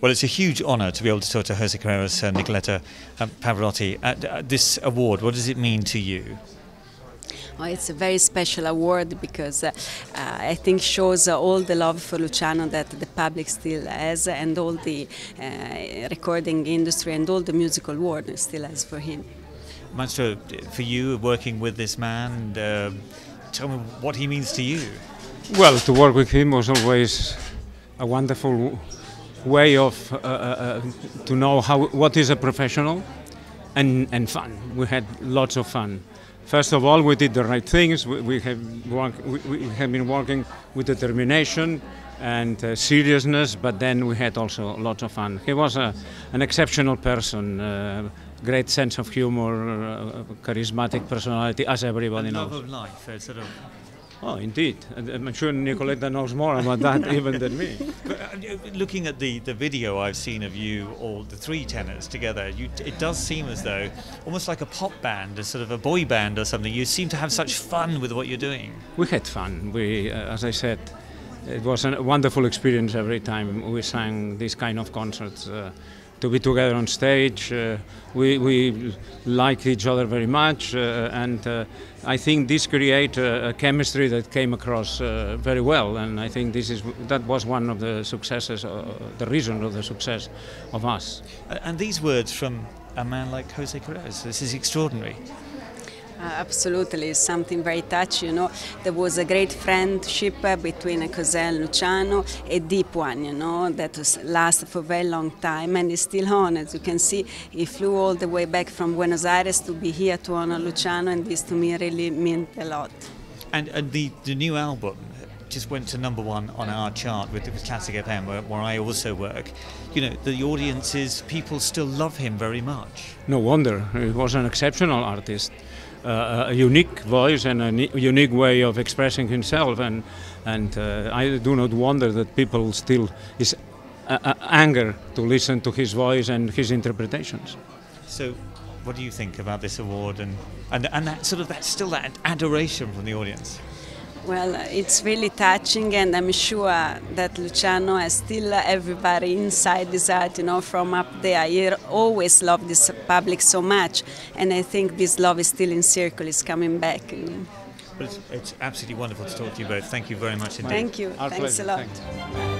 Well, it's a huge honour to be able to talk to Jose Carreras and Nicoletta Pavarotti at this award. What does it mean to you? Oh, it's a very special award because I think shows all the love for Luciano that the public still has, and all the recording industry and all the musical world still has for him. Maestro, for you working with this man, tell me what he means to you. Well, to work with him was always a wonderful way of to know what is a professional, and fun. We had lots of fun. First of all, we did the right things. We have been working with determination and seriousness, but then we had also lots of fun. He was an exceptional person, great sense of humor, charismatic personality, as everybody knows. Love of life, sort of. Oh, indeed. I'm sure Nicoletta knows more about that even than me. But, looking at the video I've seen of you, all the three tenors together, it does seem as though, almost like a pop band, a sort of a boy band or something. You seem to have such fun with what you're doing. We had fun. We, as I said, it was a wonderful experience every time we sang these kind of concerts. To be together on stage, we like each other very much, and I think this creates a chemistry that came across very well, and I think that was one of the successes, the reason of the success of us. And these words from a man like Jose Carreras, this is extraordinary. Absolutely, something very touching, you know. There was a great friendship between Jose and Luciano, a deep one, you know, that lasted for a very long time and is still on. As you can see, he flew all the way back from Buenos Aires to be here to honor Luciano, and this to me really meant a lot. And the new album just went to #1 on our chart with Classic FM, where I also work. You know, the audiences, people still love him very much. No wonder, he was an exceptional artist. A unique voice and a unique way of expressing himself, and I do not wonder that people still is anger to listen to his voice and his interpretations. So, what do you think about this award and that sort of that adoration from the audience? Well, it's really touching, and I'm sure that Luciano has still everybody inside his heart, you know, from up there. He always loved this public so much, and I think this love is still in circle, it's coming back. You know. Well, it's absolutely wonderful to talk to you both. Thank you very much indeed. Thank you. Our pleasure. Thanks a lot. Thanks.